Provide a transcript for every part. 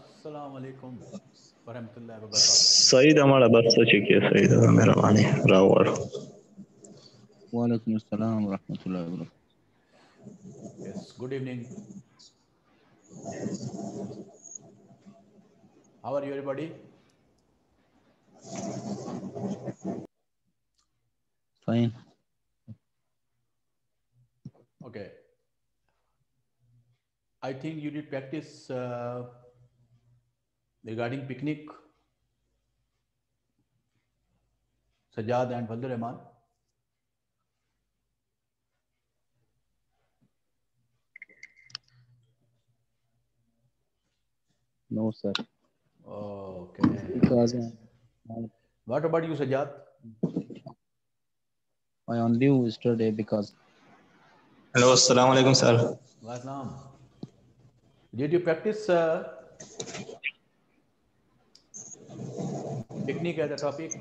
अस्सलामुअलैकुम वरहमतुल्लाह वबरकातुह। सईद हमारा बच्चा चिकिया सईद मेरा वाणी रावर। वालेकुम अस्सलाम वरहमतुल्लाह वबरकातुह। Yes good evening. How are you everybody? Fine. Okay. I think you did practice regarding picnic, Sajjad and Fazlur Rahman. No sir. Okay. What about you, Sajjad? I only yesterday because. Hello, assalamu alaikum sir. Wa salam. Did you practice picnic as a topic,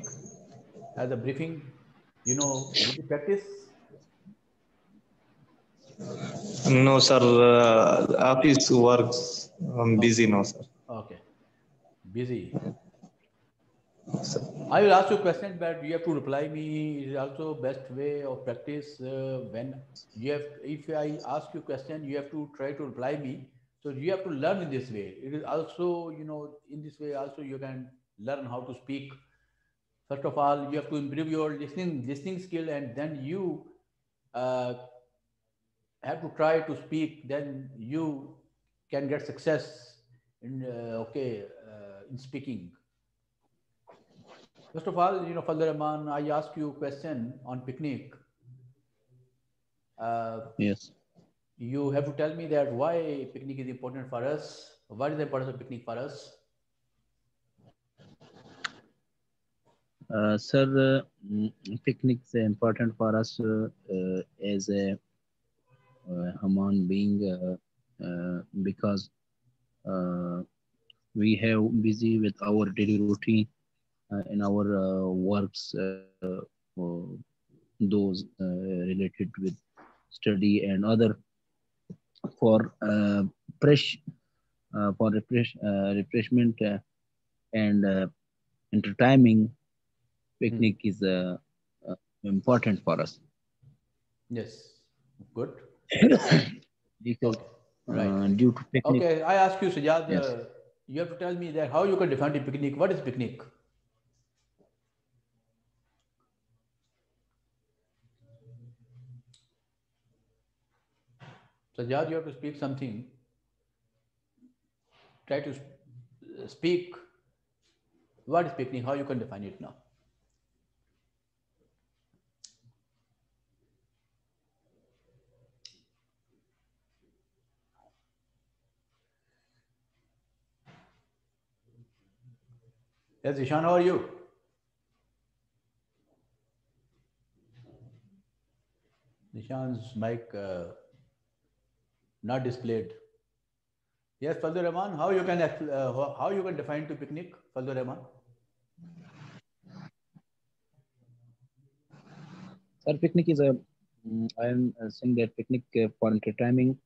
as a briefing, you know, did you practice? No, sir. Office works. I'm busy now, sir. Okay, busy. Sir, I will ask you a question, but you have to reply me. It is also best way of practice when you have. If I ask you a question, you have to try to reply me. So you have to learn in this way. It is also, you know, in this way also you can learn how to speak. First of all, you have to improve your listening skill, and then you have to try to speak. Then you can get success in in speaking. First of all, you know, Fazlur Rahman, I ask you a question on picnic. Yes. You have to tell me that why picnic is important for us. What is the importance of picnic for us? Sir, picnic is important for us as a human being because we have busy with our daily routine in our works, those related with study and other for refreshment and entertaining. Picnic is important for us. Yes, good. Because, right. Due to picnic. Okay, I ask you, Sajjad. Yes. You have to tell me that how you can define a picnic. What is picnic? Sajjad, you have to speak something. Try to speak. What is picnic? How you can define it now? Yes, Ishan, how are you? Ishan's mic not displayed. Yes, Fazlur Rahman, how you can define to picnic, Fazlur Rahman? Sir, picnic is I am saying that picnic for entertainment,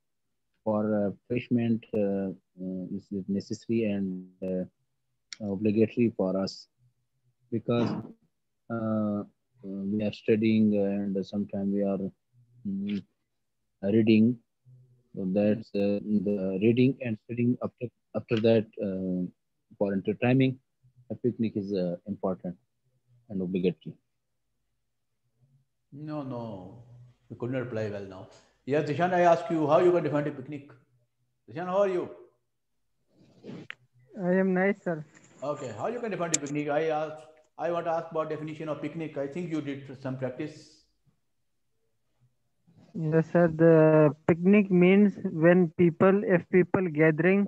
for refreshment is necessary and obligatory for us because we are studying and sometimes we are reading. So that's the reading and studying. After that, for entertaining, a picnic is important and obligatory. No, you couldn't reply well now. Yes, Dishan, I ask you how you can define a picnic. Dishan, how are you? I am nice, sir. Okay, how you can define a picnic? I want to ask about definition of picnic. I think you did some practice. Yes, sir. The picnic means when people gathering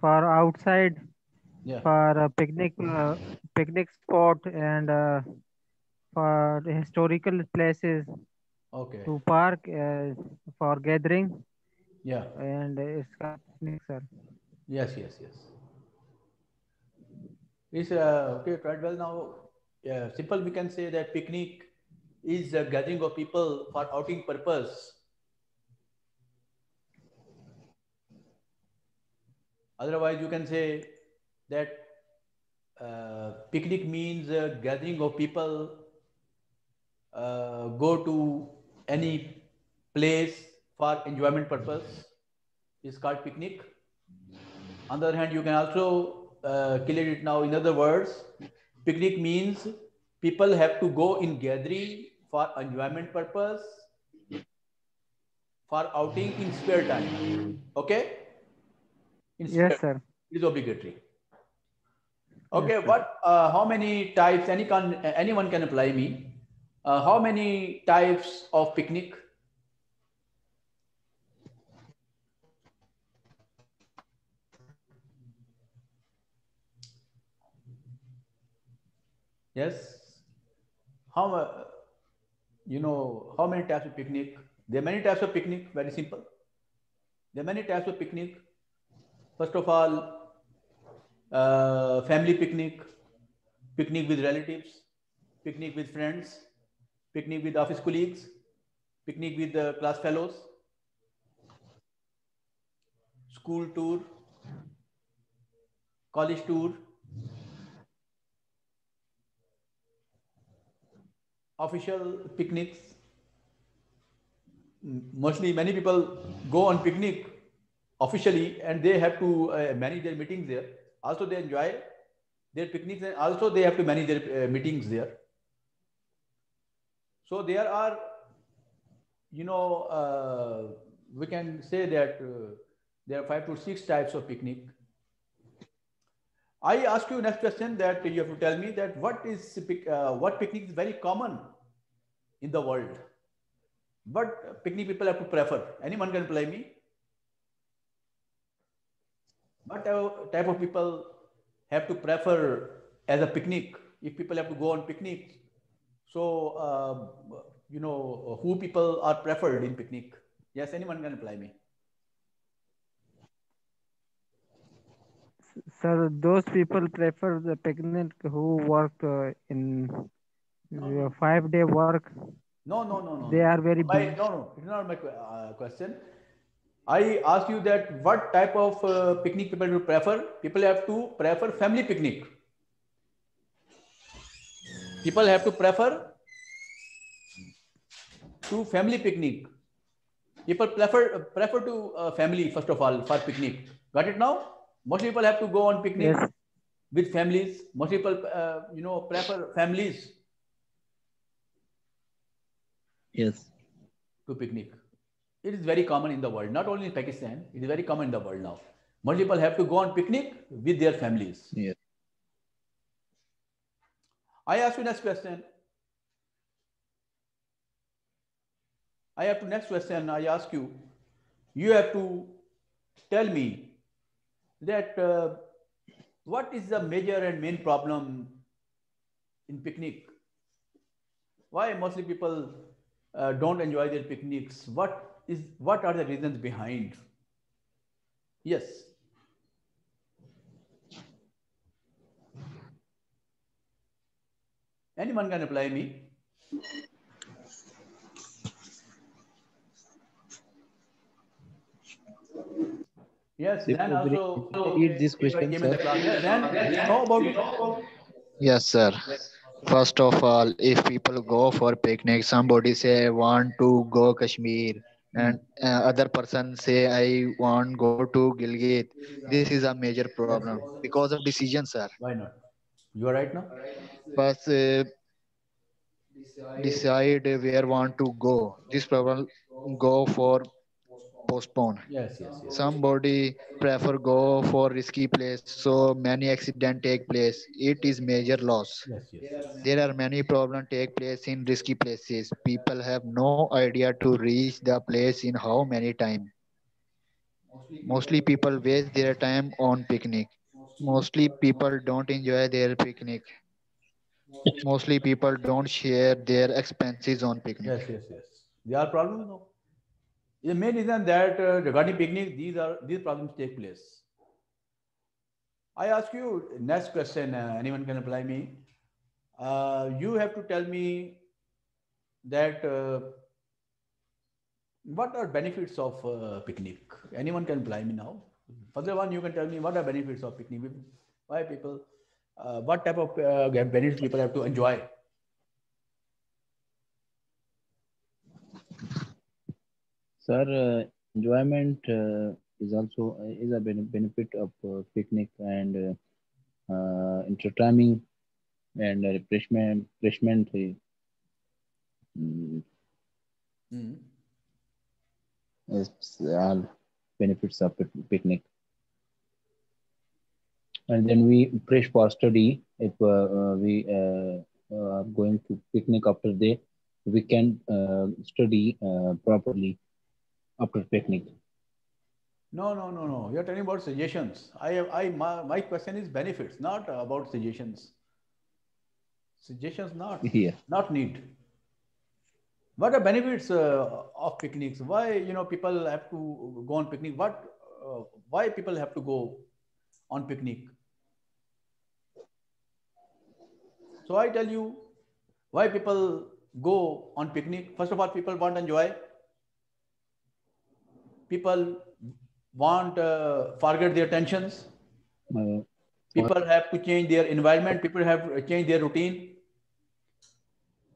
for outside, for a picnic spot and for historical places. Okay. To park for gathering. Yeah. And it's picnic, sir. Yes. Is okay. Quite well now. Yeah, simple. We can say that picnic is a gathering of people for outing purpose. Otherwise, you can say that picnic means a gathering of people go to any place for enjoyment purpose. It's called picnic. On the other hand, you can also clear it now. In other words, picnic means people have to go in gathering for enjoyment purpose, for outing in spare time. Okay. Yes, sir. It is obligatory. Okay. Yes, what? How many types? Anyone can apply me. How many types of picnic? Yes. How many types of picnic? There are many types of picnic. Very simple. There are many types of picnic. First of all, family picnic, picnic with relatives, picnic with friends, picnic with office colleagues, picnic with the class fellows, school tour, college tour, official picnics. Mostly many people go on picnic officially, and they have to manage their meetings there. Also, they enjoy their picnics, and also they have to manage their meetings there. So there are, we can say that there are 5 to 6 types of picnic. I ask you next question that you have to tell me that what picnic is very common in the world. What picnic people have to prefer? Anyone can play me. What type of people have to prefer as a picnic? If people have to go on picnic, so who people are preferred in picnic? Yes, anyone can play me. Sir, those people prefer the picnic who work in 5-day work. No. They are very busy. No, it's not my question. I ask you that what type of picnic people will prefer? People have to prefer family picnic. People have to prefer to family picnic. People prefer to family first of all for picnic. Got it now? Most people have to go on picnic with families. Most people, prefer families. Yes. To picnic. It is very common in the world. Not only in Pakistan. It is very common in the world now. Most people have to go on picnic with their families. Yes. I ask you. You have to tell me that what is the major and main problem in picnic? Why mostly people don't enjoy their picnics? What are the reasons behind? Yes. Anyone can reply me? Yes, then also read this question, sir. Yes, sir. First of all, if people go for picnic, somebody say want to go Kashmir, and other person say I want go to Gilgit. This is a major problem because of decision, sir. Why not? You are right now. First, decide where want to go. This problem go for postpone. Yes. Somebody prefer go for risky place, so many accident take place. It is major loss. Yes. There are many problem take place in risky places. People have no idea to reach the place in how many time. Mostly people waste their time on picnic. Mostly people don't enjoy their picnic. Mostly people don't share their expenses on picnic. Yes. There are problems now. The main reason that regarding picnic, these problems take place. I ask you next question. Anyone can reply me. You have to tell me that what are benefits of picnic? Anyone can reply me now. Further one, you can tell me what are benefits of picnic? Why people? What type of benefits people have to enjoy? Sir, enjoyment is also a benefit of picnic, and entertaining and refreshment. It's all benefits of picnic. And then we prepare for study. If we are going to picnic after day, we can study properly after picnic. No. You are talking about suggestions. My question is benefits, not about suggestions. Suggestions not need. What are benefits of picnics? Why people have to go on picnic? Why people have to go on picnic? So I tell you why people go on picnic. First of all, people want to enjoy. People want to forget their tensions. People have to change their environment. People have to change their routine.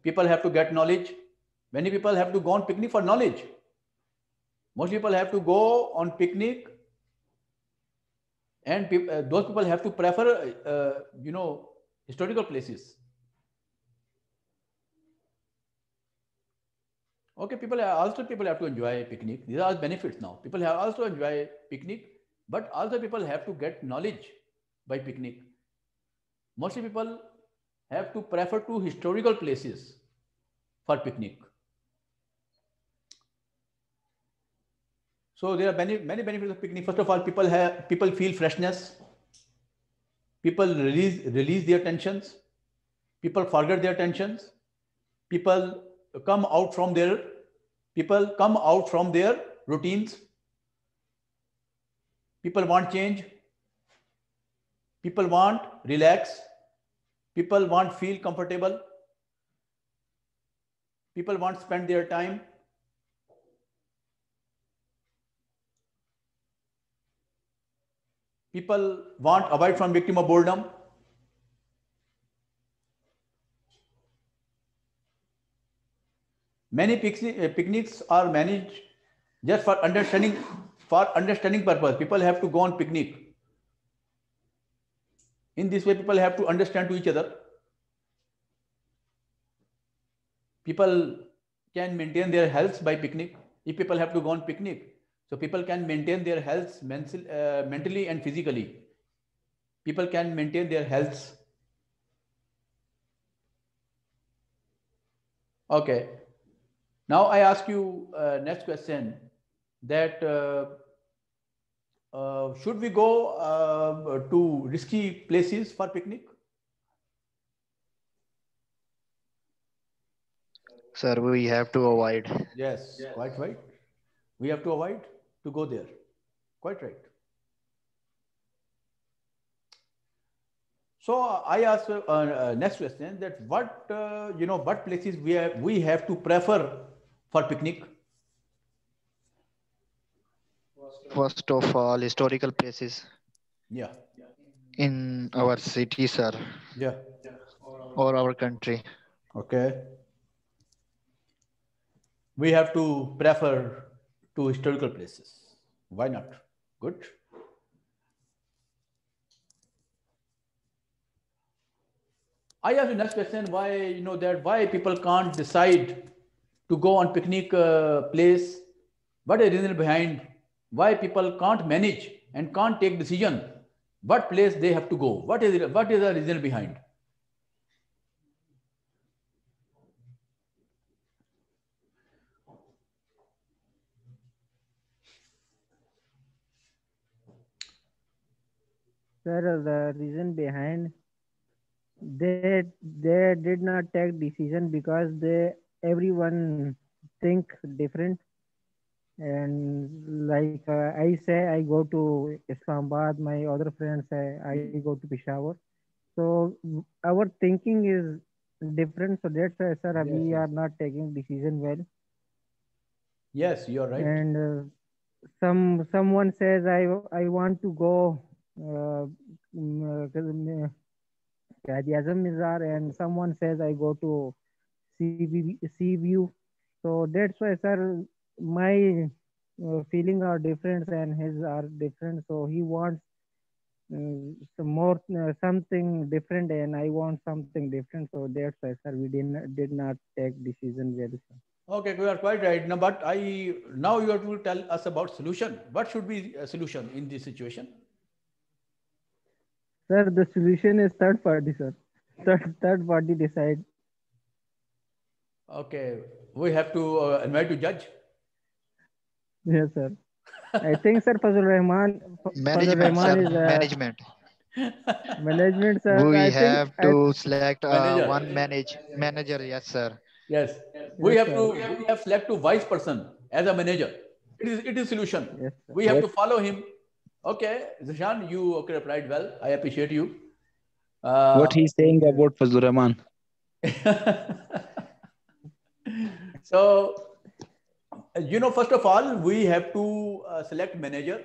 People have to get knowledge. Many people have to go on picnic for knowledge. Most people have to go on picnic, and those people have to prefer historical places. Okay, people have to enjoy picnic. These are benefits now. People have also enjoy picnic, but also people have to get knowledge by picnic. Mostly people have to prefer to historical places for picnic. So there are many benefits of picnic. First of all, people feel freshness. People release their tensions. People forget their tensions. People come out from their routines. People want change. People want relax. People want feel comfortable. People want spend their time. People want avoid from victim of boredom. Many picnics are managed just for understanding purpose. People have to go on picnic. In this way, people have to understand to each other. People can maintain their health by picnic. If people have to go on picnic, so people can maintain their health mentally and physically. People can maintain their health. Okay. Now I ask you next question, that should we go to risky places for picnic? Sir, we have to avoid. Yes, quite right. We have to avoid to go there. Quite right. So I ask next question, that what places we have to prefer for picnic? First of all, historical places. Yeah. In our city, sir. Yeah. Or our country. Okay. We have to prefer to historical places. Why not? Good. I ask the next question, why people can't decide to go on picnic place What is the reason behind why people can't manage and can't take decision? What place they have to go? What is the reason behind? Sir, the reason behind they did not take decision because everyone think different. And like I say, I go to Islamabad. My other friends say I go to Peshawar. So our thinking is different. So that's why, sir, yes, we are not taking decision well. Yes, you are right. And someone says I want to go Quaid-e-Azam and someone says I go to sea view. So that's why, sir, my feeling are different and his are different. So he wants some more something different, and I want something different. So that's why, sir, we did not take decision very soon. Okay, you are quite right. Now, but now you have to tell us about solution. What should be a solution in this situation? Sir, the solution is third party, sir. Third party decide. Okay, we have to invite to judge. Yes, sir. I think, sir, Fazlur Rahman is management, sir. We have to select one manager. Yes, sir. Yes, we have select to vice person as a manager. It is solution. Yes, we have to follow him. Okay, Zishan, you replied well. I appreciate you. What he's saying about Fazlur Rahman. So, you know, first of all, we have to select manager.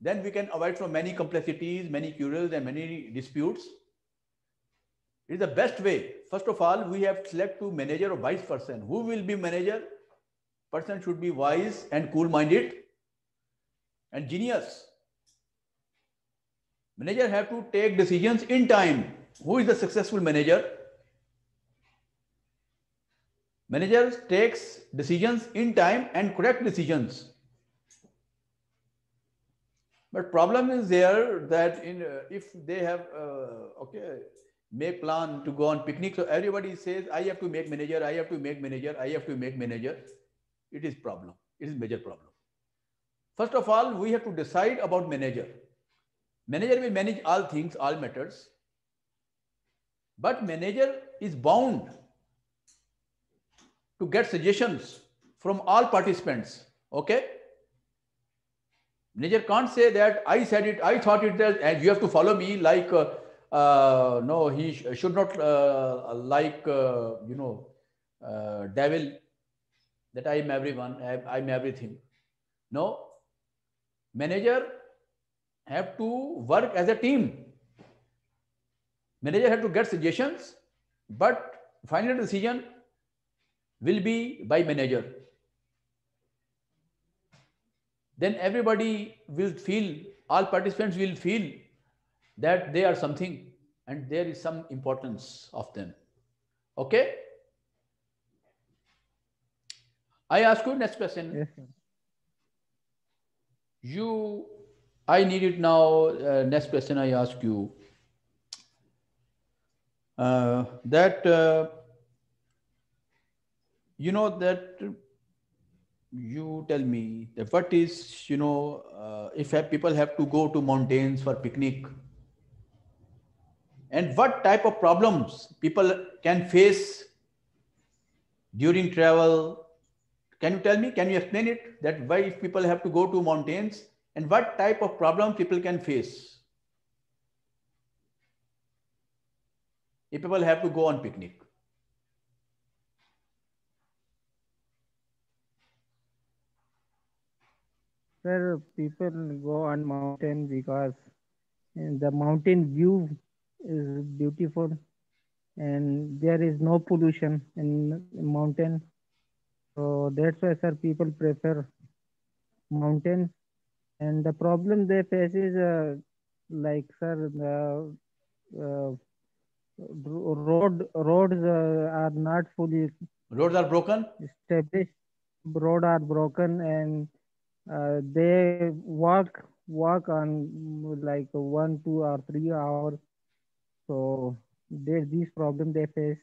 Then we can avoid from many complexities, many quarrels, and many disputes. It is the best way. First of all, we have to select to manager or vice person. Who will be manager? Person should be wise and cool-minded and genius. Manager have to take decisions in time. Who is the successful manager? Manager takes decisions in time and correct decisions. But problem is there that if they have make plan to go on picnic, so everybody says I have to make manager, I have to make manager, I have to make manager. It is problem. It is major problem. First of all, we have to decide about manager. Manager will manage all things, all matters. But manager is bound to get suggestions from all participants. Okay? Manager can't say that I said it, I thought it, and you have to follow me. Like no, he should not devil that I am everyone, I am everything. No, manager have to work as a team. Manager have to get suggestions, but final decision will be by manager. Then everybody will feel, all participants will feel that they are something and there is some importance of them. Okay? I ask you next question. Yes, sir. I need it now. Next question I ask you. You tell me that what is, if people have to go to mountains for picnic, and what type of problems people can face during travel? Can you tell me? Can you explain it? That why if people have to go to mountains and what type of problem people can face if people have to go on picnic? Sir, people go on mountain because the mountain view is beautiful and there is no pollution in mountain. So that's why, sir, people prefer mountains. And the problem they face is roads are not fully. Roads are broken? Established. road are broken and they walk on like 1, 2 or 3 hours. So there's this problem they face.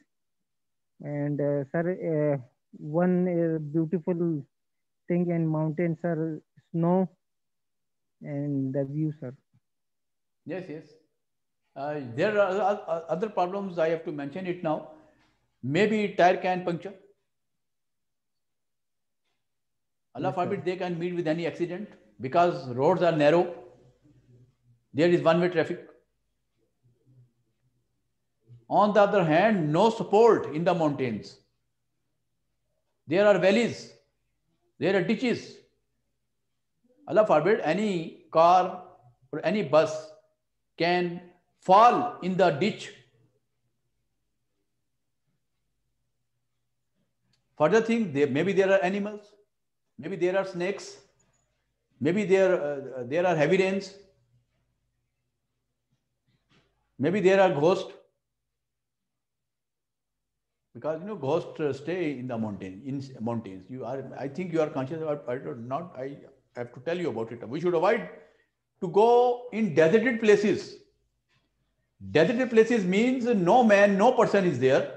And sir, one beautiful thing in mountains are snow and the view, sir. Yes, yes. There are other problems. I have to mention it now. Maybe tire can puncture. Allah forbid they can meet with any accident because roads are narrow. There is one-way traffic. On the other hand, no support in the mountains. There are valleys. There are ditches. Allah forbid any car or any bus can fall in the ditch. Further thing, maybe there are animals, maybe there are snakes, maybe there are heavy rains, maybe there are ghosts, because you know ghosts stay in the mountain, in mountains. You are, I think you are conscious about it or not. I have to tell you about it. We should avoid to go in deserted places. Deserted places means no man, no person is there.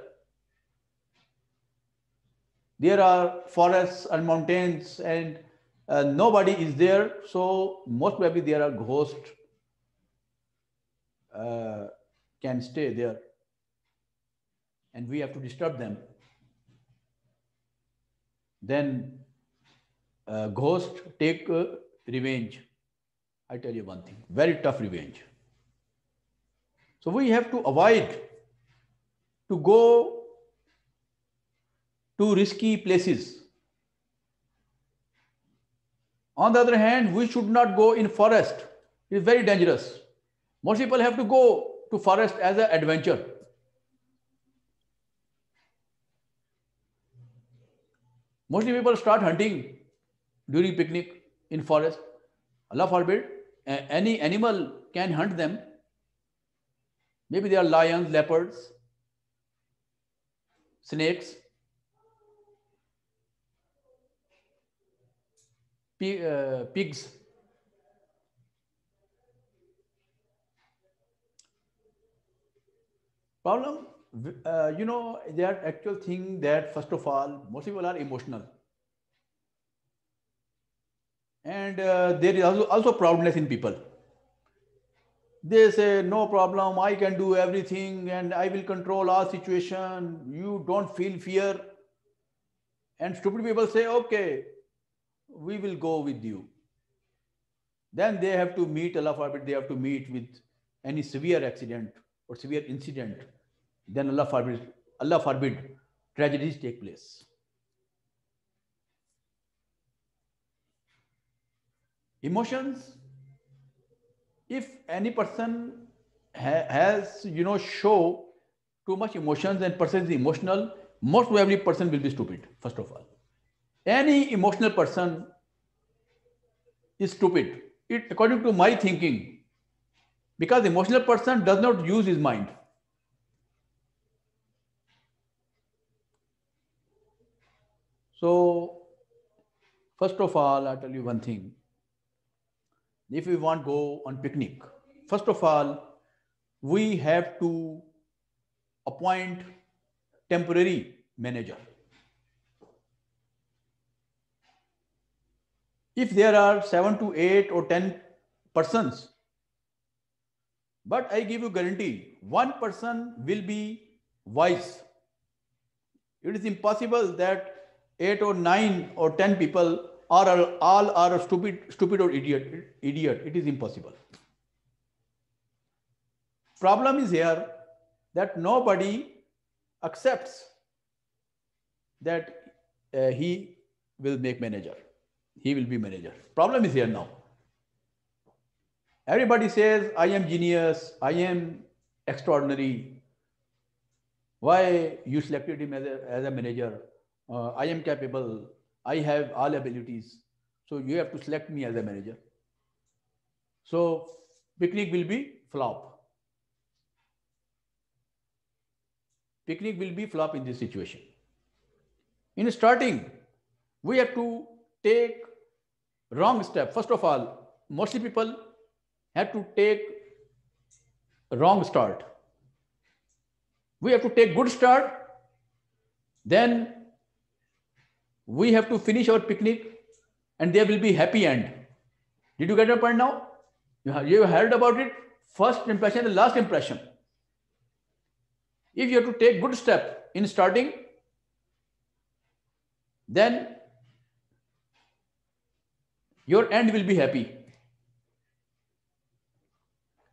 There are forests and mountains and nobody is there. So most probably there are ghosts can stay there. And we have to disturb them. Then ghosts take revenge. I tell you one thing, very tough revenge. So we have to avoid to go to risky places. On the other hand, we should not go in forest. It is very dangerous. Most people have to go to forest as an adventure. Mostly people start hunting during picnic in forest. Allah forbid, any animal can hunt them. Maybe there are lions, leopards, snakes. Pigs. Problem, you know, their actual thing that first of all, most people are emotional. And there is also proudness in people. They say, no problem, I can do everything and I will control our situation. You don't feel fear. And stupid people say, okay, we will go with you. Then they have to meet, Allah forbid, they have to meet with any severe accident or severe incident. Then Allah forbid, tragedies take place. Emotions, if any person has, you know, show too much emotions and person is emotional, most probably person will be stupid, first of all. Any emotional person is stupid, according to my thinking, because emotional person does not use his mind. So, first of all, I'll tell you one thing. If we want to go on picnic, first of all, we have to appoint temporary manager. If there are 7 to 8 or 10 persons, but I give you guarantee, one person will be wise. It is impossible that 8 or 9 or 10 people are all are stupid or idiot. It is impossible. Problem is here that nobody accepts that he will make manager. He will be manager. Problem is here now. Everybody says, I am genius. I am extraordinary. Why you selected him as a manager? I am capable. I have all abilities, so you have to select me as a manager. So picnic will be flop. Picnic will be flop in this situation. In starting, we have to take wrong step. First of all, mostly people have to take wrong start. We have to take good start. Then we have to finish our picnic, and there will be happy end. Did you get my point now? You heard about it. First impression, the last impression. If you have to take good step in starting, then your end will be happy.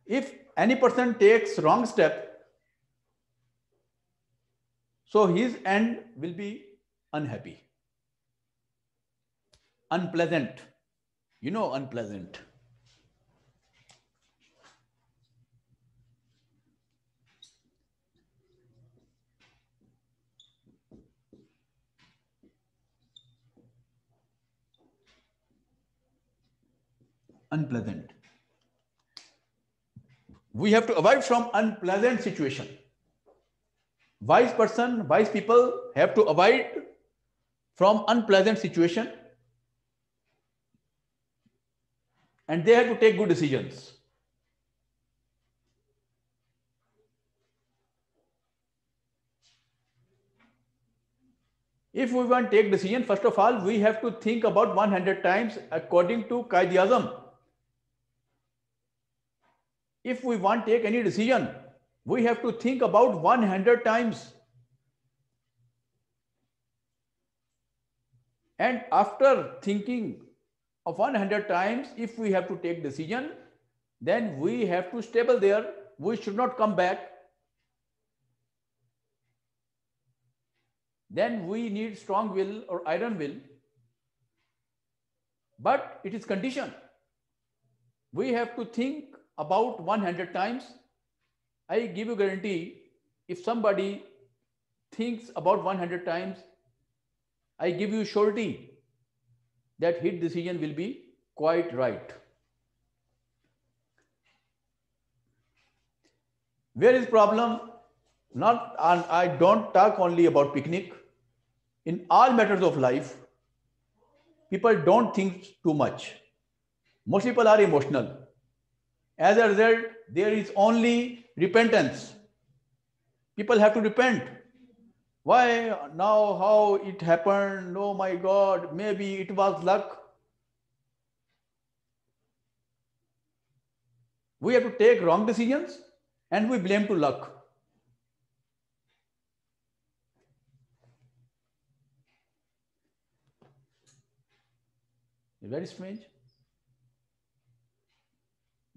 If any person takes wrong step, so his end will be unhappy, unpleasant. You know, unpleasant. Unpleasant. We have to avoid from unpleasant situation. Wise person, wise people have to avoid from unpleasant situation, and they have to take good decisions. If we want to take decision, first of all, we have to think about 100 times according to Quaid-e-Azam. If we want to take any decision, we have to think about 100 times. And after thinking of 100 times, if we have to take decision, then we have to stable there. We should not come back. Then we need strong will or iron will. But it is condition. We have to think about 100 times. I give you guarantee, if somebody thinks about 100 times, I give you surety that his decision will be quite right. Where is problem? Not, and I don't talk only about picnic. In all matters of life, people don't think too much. Most people are emotional. As a result, there is only repentance. People have to repent. Why now? How it happened? Oh my God! Maybe it was luck. We have to take wrong decisions, and we blame to luck. Very strange.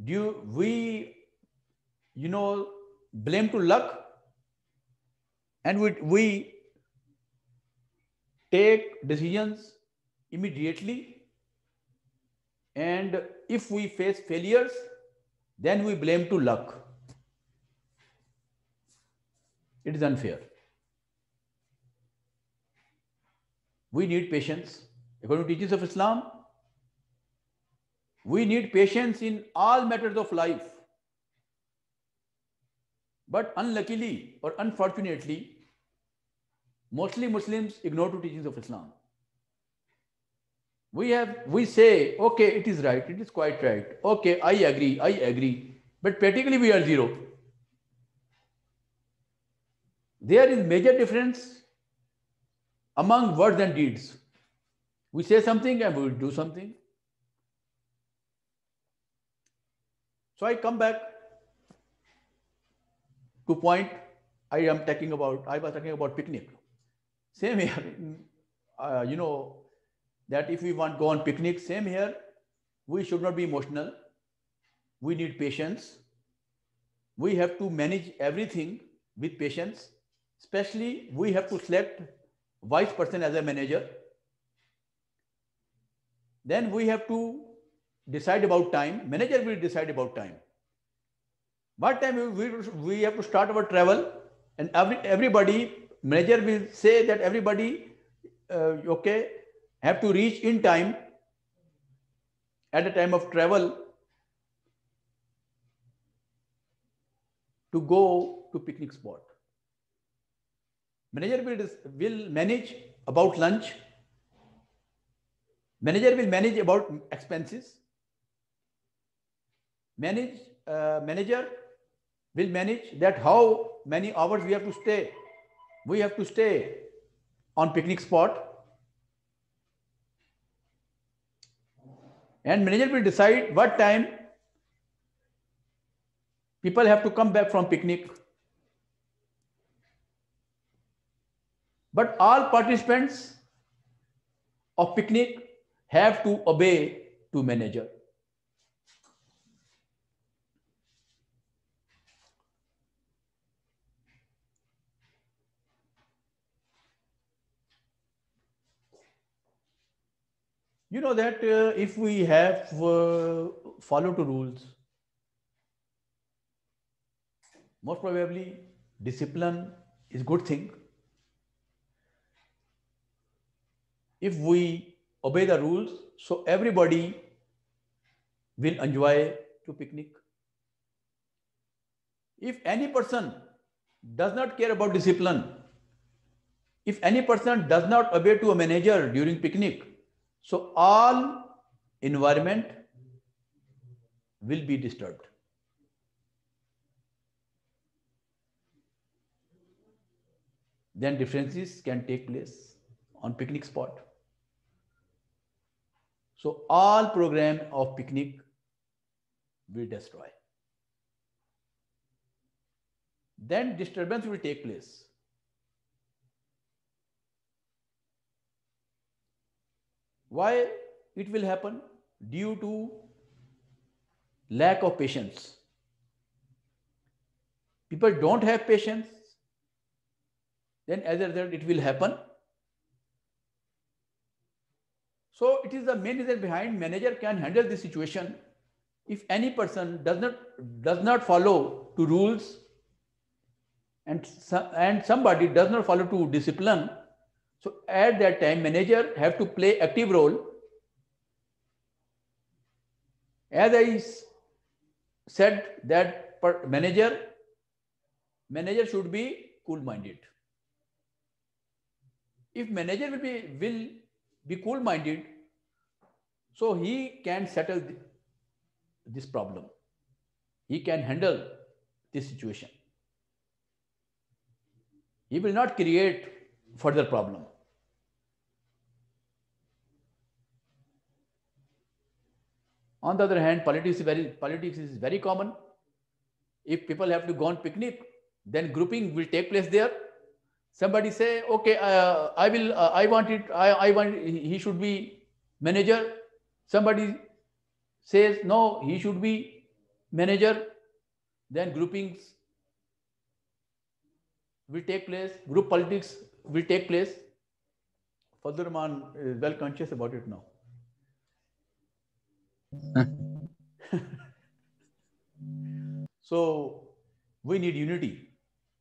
We blame to luck, and we take decisions immediately, and if we face failures, then we blame to luck. It is unfair. We need patience. According to teachings of Islam, we need patience in all matters of life. But unluckily or unfortunately, mostly Muslims ignore the teachings of Islam. We say, okay, it is right, it is quite right. Okay, I agree. But practically we are zero. There is major difference among words and deeds. We say something and we will do something. So I come back to point I was talking about picnic. Same here, that if we want to go on picnic, same here, we should not be emotional. We need patience. We have to manage everything with patience. Especially, we have to select wise person as a manager. Then we have to decide about time. Manager will decide about time. What time we have to start our travel, and everybody manager will say that everybody have to reach in time at the time of travel to go to picnic spot. Manager will manage about lunch. Manager will manage about expenses. Manager will manage that how many hours we have to stay. We have to stay on picnic spot. And manager will decide what time people have to come back from picnic. But all participants of picnic have to obey to manager. You know that if we have followed the rules, most probably discipline is a good thing. If we obey the rules, so everybody will enjoy to picnic. If any person does not care about discipline, if any person does not obey to a manager during picnic, so all environment will be disturbed. Then differences can take place on picnic spot. So all program of picnic will destroy. Then disturbance will take place. Why it will happen? Due to lack of patience. People don't have patience. Then as a result, it will happen. So it is the main reason behind manager can handle this situation. If any person does not follow to rules and somebody does not follow to discipline, so at that time, manager have to play active role. As I said that manager should be cool-minded. If manager will be cool-minded, so he can settle this problem. He can handle this situation. He will not create further problem. On the other hand, politics is very common. If people have to go on picnic, then grouping will take place there. Somebody say, okay, he should be manager. Somebody says, no, he should be manager. Then groupings will take place. Group politics will take place. Father Man is well conscious about it now. So we need unity.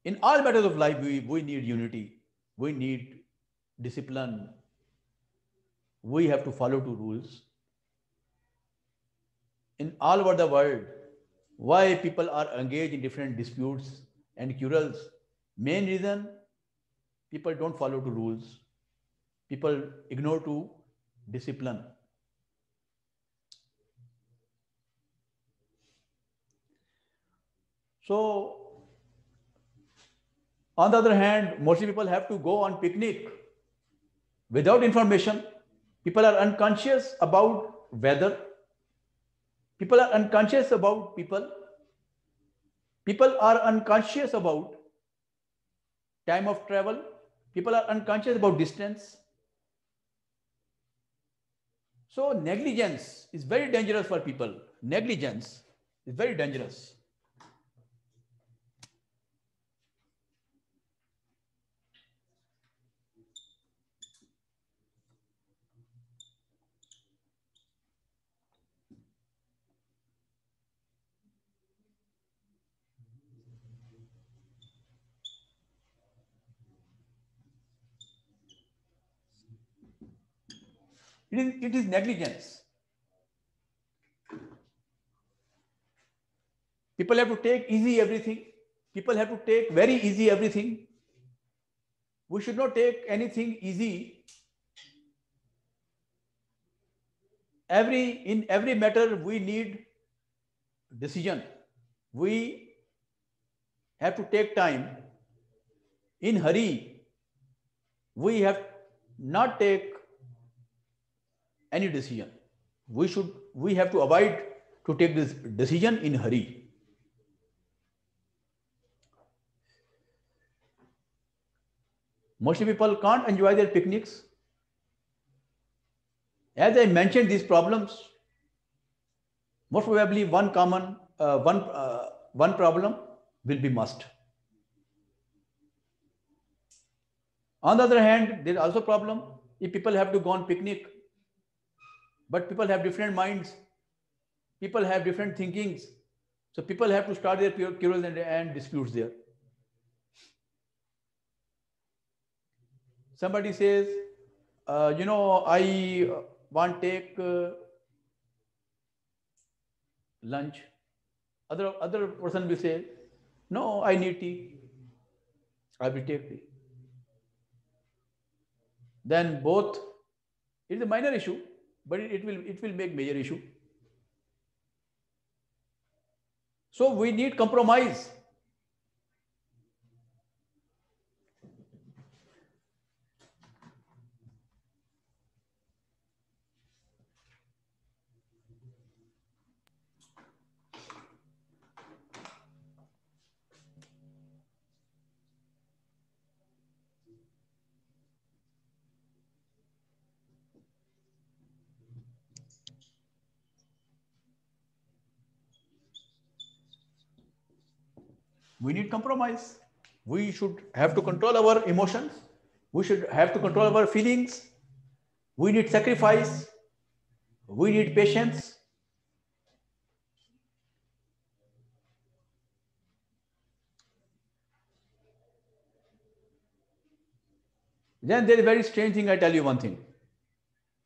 In all matters of life, we need unity. We need discipline. We have to follow to rules. In all over the world, why people are engaged in different disputes and quarrels? Main reason, people don't follow to rules. People ignore to discipline. So, on the other hand, most people have to go on picnic without information. People are unconscious about weather. People are unconscious about people. People are unconscious about time of travel. People are unconscious about distance. So negligence is very dangerous for people. Negligence is very dangerous. It is negligence. People have to take easy everything. People have to take very easy everything. We should not take anything easy. in every matter we need decision. We have to take time. In hurry, we have not take any decision. We have to avoid to take this decision in hurry. Most people can't enjoy their picnics. As I mentioned these problems, most probably one problem will be must. On the other hand, there is also problem if people have to go on picnic, but people have different minds, people have different thinkings, so people have to start their quarrels and disputes there. Somebody says, you know, I want to take lunch. Other person will say, no, I need tea. I will take tea. Then both, it is a minor issue, but it will make major issue. So we need compromise. We need compromise. We should have to control our emotions. We should have to control our feelings. We need sacrifice. We need patience. Then there is a very strange thing. I tell you one thing.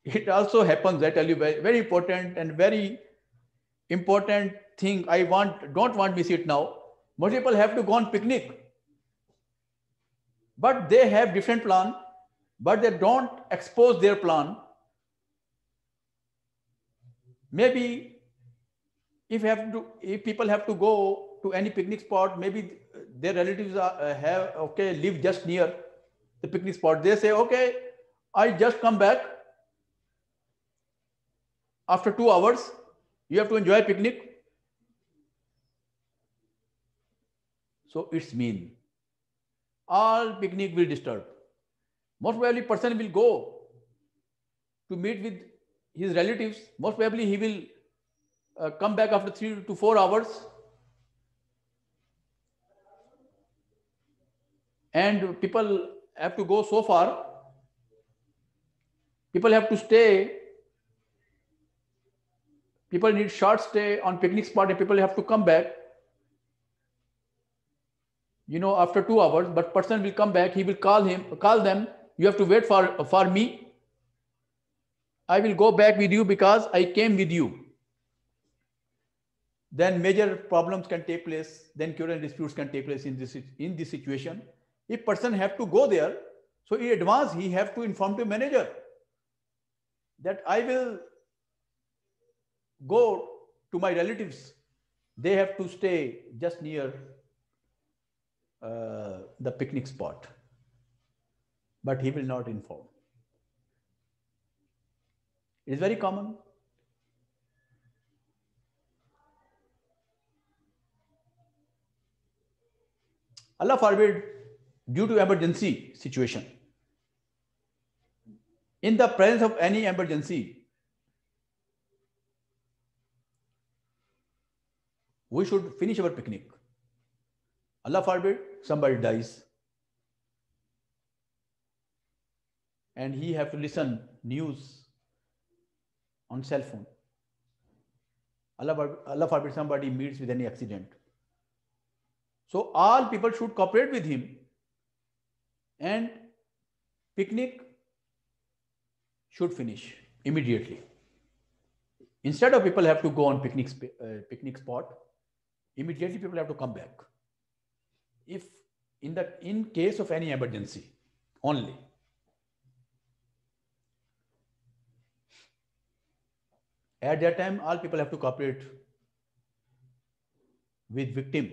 It also happens. I tell you very important and very important thing. I don't want me to see it now. Most people have to go on picnic, but they have different plan, but they don't expose their plan. Maybe if people have to go to any picnic spot, maybe their relatives live just near the picnic spot. They say, okay, I just come back after 2 hours. You have to enjoy picnic. So it's mean. All picnic will disturb. Most probably person will go to meet with his relatives. Most probably he will come back after 3 to 4 hours. And people have to go so far. People have to stay. People need short stay on picnic spot and people have to come back. You know, after 2 hours, but person will come back. He will call them. You have to wait for me. I will go back with you because I came with you. Then major problems can take place. Then current disputes can take place in this situation. If person have to go there, so in advance he have to inform the manager that I will go to my relatives. They have to stay just near the picnic spot, but he will not inform. It is very common. Allah forbid, due to emergency situation. In the presence of any emergency, we should finish our picnic. Allah forbid, somebody dies. And he have to listen news on cell phone. Allah forbid, somebody meets with any accident. So all people should cooperate with him. And picnic should finish immediately. Instead of people have to go on picnic spot, immediately people have to come back. If in case of any emergency only. At that time, all people have to cooperate with victim.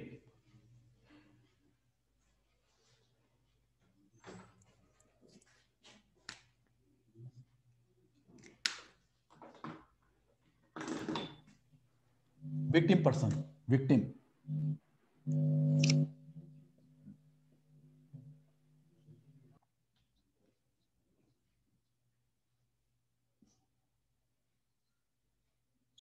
Victim person, victim.